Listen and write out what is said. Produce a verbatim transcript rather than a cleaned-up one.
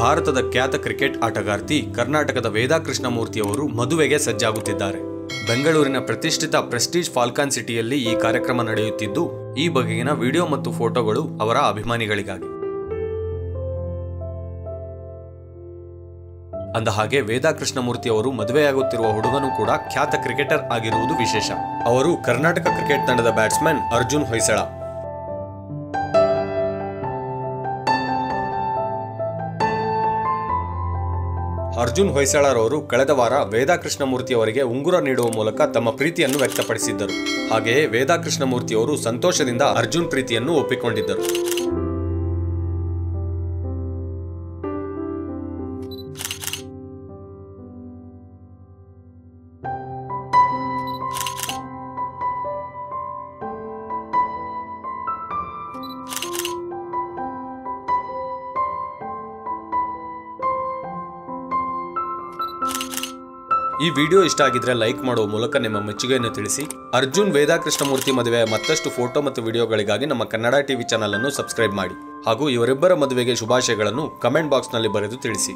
ಭಾರತದ ಖ್ಯಾತ ಕ್ರಿಕೆಟ್ ಆಟಗಾರ್ತಿ ಕರ್ನಾಟಕದ ವೇದಾಕೃಷ್ಣಮೂರ್ತಿ ಅವರು ಮದುವೆಗೆ ಸಜ್ಜಾಗುತ್ತಿದ್ದಾರೆ। ಬೆಂಗಳೂರಿನ ಪ್ರತಿಷ್ಠಿತ ಪ್ರೆಸ್ಟೀಜ್ ಫಾಲ್ಕನ್ ಸಿಟಿಯಲ್ಲಿ ಈ ಕಾರ್ಯಕ್ರಮ ನಡೆಯುತ್ತಿದ್ದು ಈ ಬಗೆಗಿನ ವಿಡಿಯೋ ಮತ್ತು ಫೋಟೋಗಳು ಅವರ ಅಭಿಮಾನಿಗಳಿಗಾಗಿ। ಅಂದ ಹಾಗೆ ವೇದಾಕೃಷ್ಣಮೂರ್ತಿ ಅವರು ಮದುವೆಯಾಗುತ್ತಿರುವ ಹುಡುಗನೂ ಕೂಡ ಖ್ಯಾತ ಕ್ರಿಕೆಟರ್ ಆಗಿರುವುದು ವಿಶೇಷ। ಅವರು ಕರ್ನಾಟಕ ಕ್ರಿಕೆಟ್ ತಂಡದ ಬ್ಯಾಟ್ಸ್ಮನ್ ಅರ್ಜುನ್ ಹೋಯಸಲ। ಅರ್ಜುನ್ ಹೋಯಸಳ ರವರು ಕಳೆದ ವಾರ ವೇದಾಕೃಷ್ಣಮೂರ್ತಿ ಅವರಿಗೆ ಉಂಗುರ ನೀಡುವ ಮೂಲಕ ತಮ್ಮ ಪ್ರೀತಿಯನ್ನು ವ್ಯಕ್ತಪಡಿಸಿದ್ದರು। ಹಾಗೆಯೇ ವೇದಾಕೃಷ್ಣಮೂರ್ತಿ ಅವರು ಸಂತೋಷದಿಂದ ಅರ್ಜುನ್ ಪ್ರೀತಿಯನ್ನು ಒಪ್ಪಿಕೊಂಡಿದ್ದರು। ಈ ವಿಡಿಯೋ ಇಷ್ಟ ಆಗಿದ್ರೆ ಲೈಕ್ ಮಾಡುವ ಮೂಲಕ ನಿಮ್ಮ ಮೆಚ್ಚುಗೆಯನ್ನು ತಿಳಿಸಿ। ಅರ್ಜುನ್ ವೇದಾಕೃಷ್ಣಮೂರ್ತಿ ಮದುವೆಯ ಮತ್ತಷ್ಟು ಫೋಟೋ ಮತ್ತು ವಿಡಿಯೋಗಳಿಗಾಗಿ ನಮ್ಮ ಕನ್ನಡ ಟಿವಿ ಚಾನೆಲ್ ಅನ್ನು ಸಬ್ಸ್ಕ್ರೈಬ್ ಮಾಡಿ ಹಾಗೂ ಇವರಿಬ್ಬರ ಮದುವೆಗೆ ಶುಭಾಶಯಗಳನ್ನು ಕಮೆಂಟ್ ಬಾಕ್ಸ್ನಲ್ಲಿ ಬರೆದು ತಿಳಿಸಿ।